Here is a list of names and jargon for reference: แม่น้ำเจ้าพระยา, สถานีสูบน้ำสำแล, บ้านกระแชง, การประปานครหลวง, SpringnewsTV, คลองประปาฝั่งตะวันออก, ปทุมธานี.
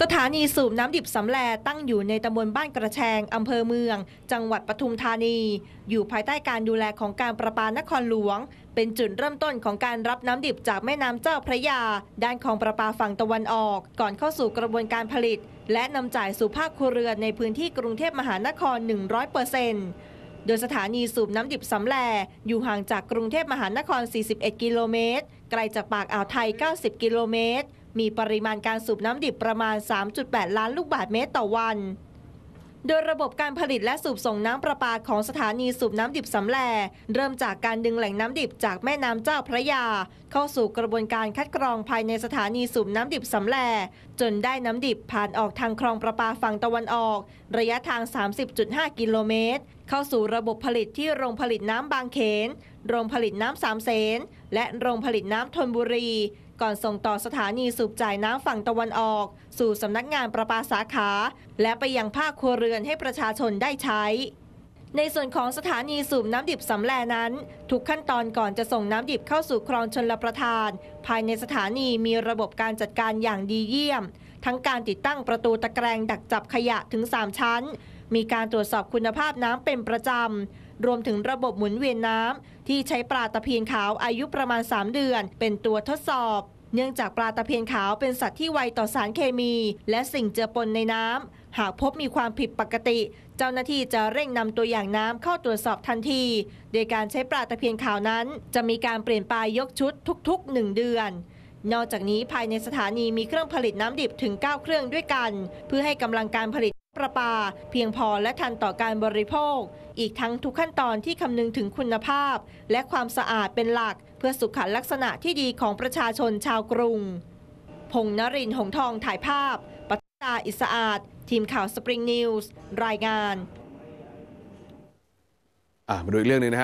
สถานีสูบน้ำดิบสำแลตั้งอยู่ในตำบลบ้านกระแชงอำเภอเมืองจังหวัดปทุมธานีอยู่ภายใต้การดูแลของการประปานครหลวงเป็นจุดเริ่มต้นของการรับน้ำดิบจากแม่น้ำเจ้าพระยาด้านของประปาฝั่งตะวันออกก่อนเข้าสู่กระบวนการผลิตและนำจ่ายสู่ภาคครัวเรือนในพื้นที่กรุงเทพมหานคร 100%โดยสถานีสูบน้ำดิบสำแลอยู่ห่างจากกรุงเทพมหานคร 41 กิโลเมตรไกลจากปากอ่าวไทย 90 กิโลเมตรมีปริมาณการสูบน้ำดิบประมาณ 3.8 ล้านลูกบาศก์เมตรต่อวันโดยระบบการผลิตและสูบส่งน้ำประปาของสถานีสูบน้ำดิบสำแลเริ่มจากการดึงแหล่งน้ำดิบจากแม่น้ำเจ้าพระยาเข้าสู่กระบวนการคัดกรองภายในสถานีสูบน้ำดิบสำแลจนได้น้ำดิบผ่านออกทางคลองประปาฝั่งตะวันออกระยะทาง 30.5 กิโลเมตรเข้าสู่ระบบผลิตที่โรงผลิตน้ำบางเขนโรงผลิตน้ำสามเสนและโรงผลิตน้ำธนบุรีก่อนส่งต่อสถานีสูบจ่ายน้ำฝั่งตะวันออกสู่สำนักงานประปาสาขาและไปยังภาคครัวเรือนให้ประชาชนได้ใช้ในส่วนของสถานีสูบน้ำดิบสำแลนั้นทุกขั้นตอนก่อนจะส่งน้ำดิบเข้าสู่คลองชลประทานภายในสถานีมีระบบการจัดการอย่างดีเยี่ยมทั้งการติดตั้งประตูตะแกรงดักจับขยะถึง 3 ชั้นมีการตรวจสอบคุณภาพน้ำเป็นประจำรวมถึงระบบหมุนเวียนน้ำที่ใช้ปลาตะเพียนขาวอายุประมาณ 3 เดือนเป็นตัวทดสอบเนื่องจากปลาตะเพียนขาวเป็นสัตว์ที่ไวต่อสารเคมีและสิ่งเจือปนในน้ำหากพบมีความผิดปกติเจ้าหน้าที่จะเร่งนำตัวอย่างน้ำเข้าตรวจสอบทันทีโดยการใช้ปลาตะเพียนขาวนั้นจะมีการเปลี่ยนปลายกชุดทุกๆ 1 เดือนนอกจากนี้ภายในสถานีมีเครื่องผลิตน้ำดิบถึง 9 เครื่องด้วยกันเพื่อให้กำลังการผลิตประปาเพียงพอและทันต่อการบริโภคอีกทั้งทุกขั้นตอนที่คำนึงถึงคุณภาพและความสะอาดเป็นหลักเพื่อสุขลักษณะที่ดีของประชาชนชาวกรุงพงษ์นรินทร์ หงส์ทองถ่ายภาพปฐมา อิสะอาดทีมข่าว Spring News รายงานมาดูอีกเรื่องนึงนะฮะ